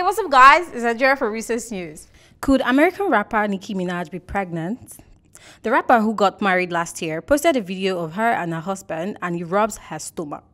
Hey, what's up guys? It's Adjera for Recess News. Could American rapper Nicki Minaj be pregnant? The rapper who got married last year posted a video of her and her husband and he rubs her stomach.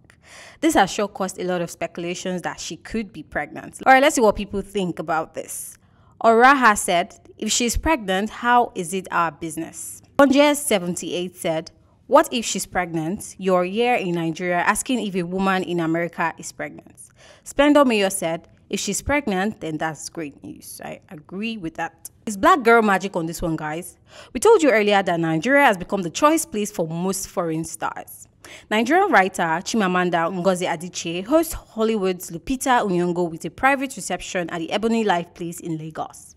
This has sure caused a lot of speculations that she could be pregnant. Alright, let's see what people think about this. Oraha said, if she's pregnant, how is it our business? Bonjez78 said, what if she's pregnant? You're here in Nigeria asking if a woman in America is pregnant. Splendor Mayor said, if she's pregnant, then that's great news. I agree with that. It's black girl magic on this one, guys. We told you earlier that Nigeria has become the choice place for most foreign stars. Nigerian writer Chimamanda Ngozi Adichie hosts Hollywood's Lupita Nyong'o with a private reception at the Ebony Life place in Lagos.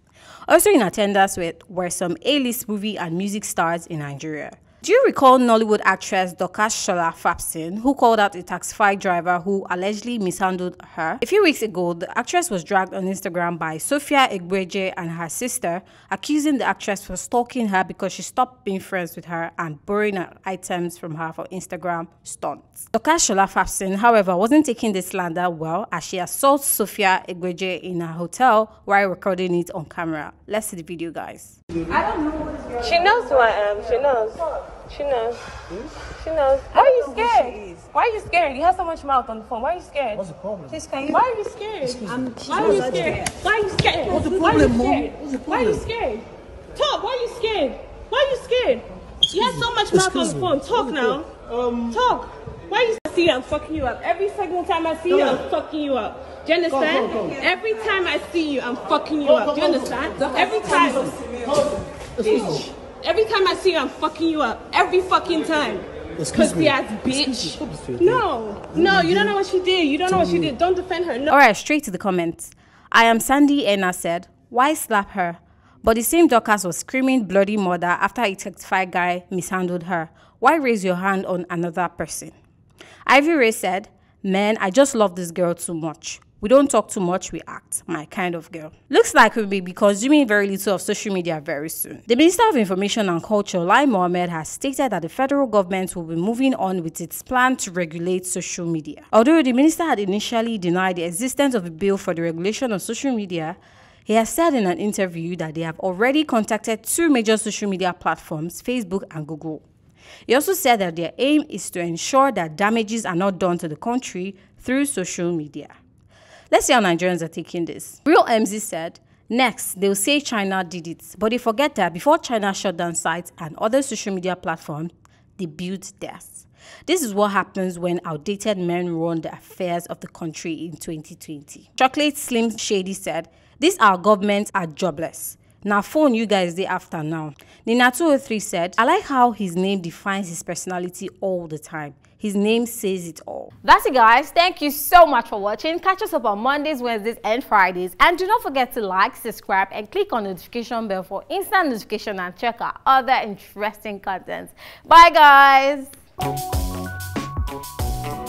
Also in attendance were some A-list movie and music stars in Nigeria. Do you recall Nollywood actress Dorcas Shola Fapson, who called out a taxi driver who allegedly mishandled her? A few weeks ago, the actress was dragged on Instagram by Sofia Igweje and her sister, accusing the actress for stalking her because she stopped being friends with her and borrowing her items from her for Instagram stunts. Dorcas Shola Fapson, however, wasn't taking this slander well as she assaulted Sofia Igweje in her hotel while recording it on camera. Let's see the video, guys. I don't know what it's your... She knows who I am, she knows. She knows. Hmm? She knows. Why are you scared? Why are you scared? You have so much mouth on the phone. Why are you scared? What's the problem? Please, why are you scared? Why are you scared? Why are you scared? What's the problem, Mom? Why are you scared? Talk. Why are you scared? Why are you scared? You have so much mouth on the phone. Talk now. Talk. Why are you... I see you, I'm fucking you up. Every single time I see you, I'm fucking you up. Do you understand? Every time I see you, I'm fucking you up. Do you understand? Every time. Every time I see you, I'm fucking you up. Every fucking time. Pussy ass bitch. No, you don't know what she did. You don't know what she did. Don't defend her. No. Alright, straight to the comments. I am Sandy Enna said, why slap her? But the same Dorcas was screaming bloody murder after a taxi guy mishandled her. Why raise your hand on another person? Ivy Ray said, man, I just love this girl too much. We don't talk too much, we act. My kind of girl. Looks like we'll be consuming very little of social media very soon. The Minister of Information and Culture, Lai Mohammed, has stated that the federal government will be moving on with its plan to regulate social media. Although the minister had initially denied the existence of a bill for the regulation of social media, he has said in an interview that they have already contacted two major social media platforms, Facebook and Google. He also said that their aim is to ensure that damages are not done to the country through social media. Let's see how Nigerians are taking this. Real MZ said, next, they'll say China did it, but they forget that before China shut down sites and other social media platforms, they built theirs. This is what happens when outdated men run the affairs of the country in 2020. Chocolate Slim Shady said, these our governments are jobless. Now phone you guys day after now. Nina 203 said, I like how his name defines his personality all the time. His name says it all. That's it guys. Thank you so much for watching. Catch us up on Mondays, Wednesdays and Fridays. And do not forget to like, subscribe and click on the notification bell for instant notification and check out other interesting contents. Bye guys.